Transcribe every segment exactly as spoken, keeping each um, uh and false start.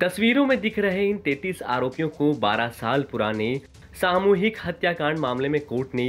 तस्वीरों में दिख रहे इन तैंतीस आरोपियों को बारह साल पुराने सामूहिक हत्याकांड मामले में कोर्ट ने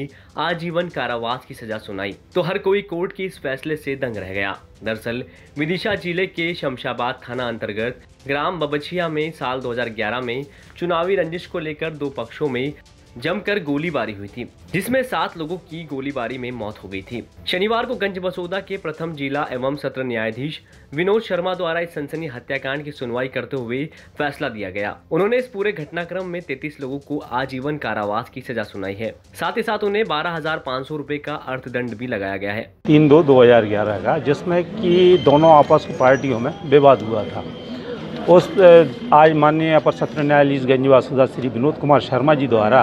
आजीवन कारावास की सजा सुनाई तो हर कोई कोर्ट के इस फैसले से दंग रह गया। दरअसल विदिशा जिले के शमशाबाद थाना अंतर्गत ग्राम बबछिया में साल दो हज़ार ग्यारह में चुनावी रंजिश को लेकर दो पक्षों में जमकर गोलीबारी हुई थी, जिसमें सात लोगों की गोलीबारी में मौत हो गई थी। शनिवार को गंजबसोदा के प्रथम जिला एवं सत्र न्यायाधीश विनोद शर्मा द्वारा इस सनसनी हत्याकांड की सुनवाई करते हुए फैसला दिया गया। उन्होंने इस पूरे घटनाक्रम में तैंतीस लोगों को आजीवन कारावास की सजा सुनाई है, साथ ही साथ उन्हें बारह हजार पाँच सौ रूपए का अर्थदंड भी लगाया गया है। तीन दो दो हजार ग्यारह का, जिसमे की दोनों आपस की पार्टियों में विवाद हुआ था, उस आज माननीय अपर सत्र न्यायाधीश गंजबसोदा श्री विनोद कुमार शर्मा जी द्वारा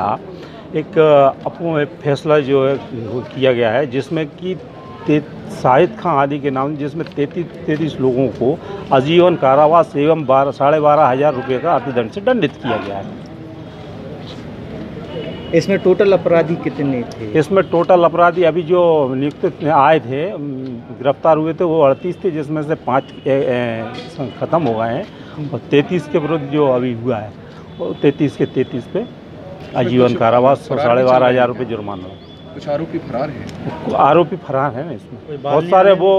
एक अपो फैसला जो है किया गया है, जिसमें कि शाहिद खां आदि के नाम जिसमें तैंतीस तैंतीस लोगों को आजीवन कारावास एवं बारह साढ़े बारह हज़ार रुपये का अर्थदंड से दंडित किया गया है। इसमें टोटल अपराधी कितने थे? इसमें टोटल अपराधी अभी जो नियुक्त आए थे, गिरफ्तार हुए थे, वो अड़तीस थे, जिसमें से पाँच ख़त्म हो गए हैं और तैंतीस के विरुद्ध जो अभी हुआ है वो तैंतीस के तैंतीस पे आजीवन कारावास और साढ़े बारह हज़ार रुपये जुर्माना। कुछ आरोपी फरार हैं? आरोपी फरार हैं इसमें बहुत सारे, वो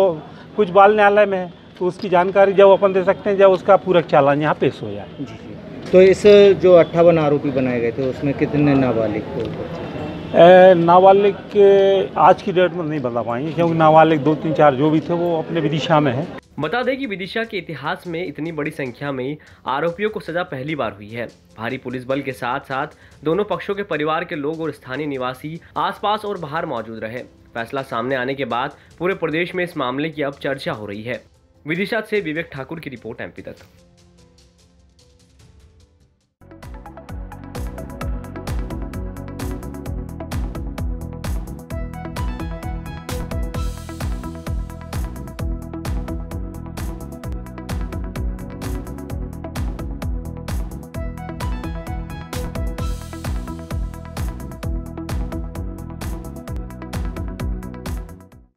कुछ बाल न्यायालय में है तो उसकी जानकारी जब अपन दे सकते हैं, जब उसका पूरा चालान यहाँ पेश हो जाए। तो इस जो अट्ठावन आरोपी बनाए गए थे उसमें कितने नाबालिग? नाबालिग के आज की डेट में नहीं बता पाएंगे, क्योंकि नाबालिग दो तीन चार जो भी थे वो अपने विदिशा में है। बता दें कि विदिशा के इतिहास में इतनी बड़ी संख्या में आरोपियों को सजा पहली बार हुई है। भारी पुलिस बल के साथ साथ दोनों पक्षों के परिवार के लोग और स्थानीय निवासी आसपास और बाहर मौजूद रहे। फैसला सामने आने के बाद पूरे प्रदेश में इस मामले की अब चर्चा हो रही है। विदिशा से विवेक ठाकुर की रिपोर्ट एमपी तक।